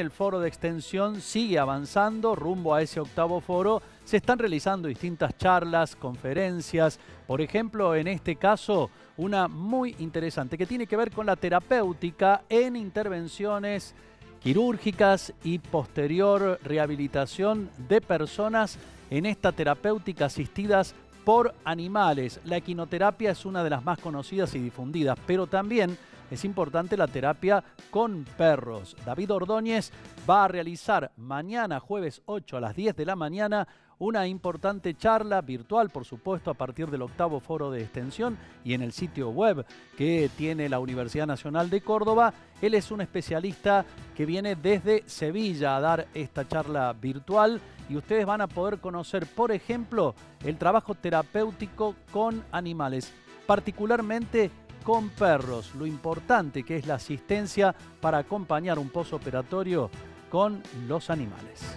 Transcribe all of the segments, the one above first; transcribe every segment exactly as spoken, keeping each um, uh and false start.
el foro de extensión sigue avanzando rumbo a ese octavo foro. Se están realizando distintas charlas, conferencias, por ejemplo, en este caso, una muy interesante que tiene que ver con la terapéutica en intervenciones quirúrgicas y posterior rehabilitación de personas en esta terapéutica asistidas por animales. La equinoterapia es una de las más conocidas y difundidas, pero también es importante la terapia con perros. David Ordóñez va a realizar mañana, jueves ocho a las diez de la mañana, una importante charla virtual, por supuesto, a partir del octavo foro de extensión y en el sitio web que tiene la Universidad Nacional de Córdoba. Él es un especialista que viene desde Sevilla a dar esta charla virtual y ustedes van a poder conocer, por ejemplo, el trabajo terapéutico con animales, particularmente con perros, lo importante que es la asistencia para acompañar un posoperatorio con los animales.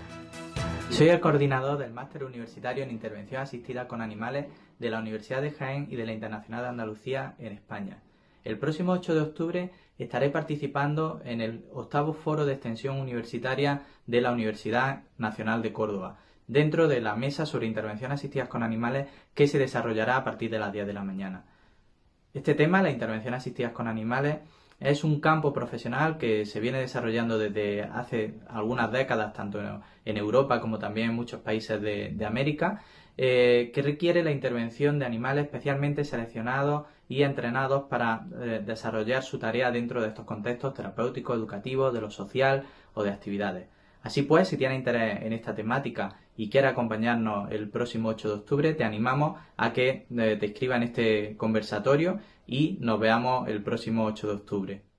Soy el coordinador del Máster Universitario en Intervención Asistida con Animales de la Universidad de Jaén y de la Internacional de Andalucía en España. El próximo ocho de octubre estaré participando en el octavo foro de extensión universitaria de la Universidad Nacional de Córdoba, dentro de la mesa sobre intervención asistida con animales que se desarrollará a partir de las diez de la mañana. Este tema, la intervención asistida con animales, es un campo profesional que se viene desarrollando desde hace algunas décadas, tanto en Europa como también en muchos países de, de América, eh, que requiere la intervención de animales especialmente seleccionados y entrenados para eh, desarrollar su tarea dentro de estos contextos terapéuticos, educativos, de lo social o de actividades. Así pues, si tienes interés en esta temática y quieres acompañarnos el próximo ocho de octubre, te animamos a que te inscribas en este conversatorio y nos veamos el próximo ocho de octubre.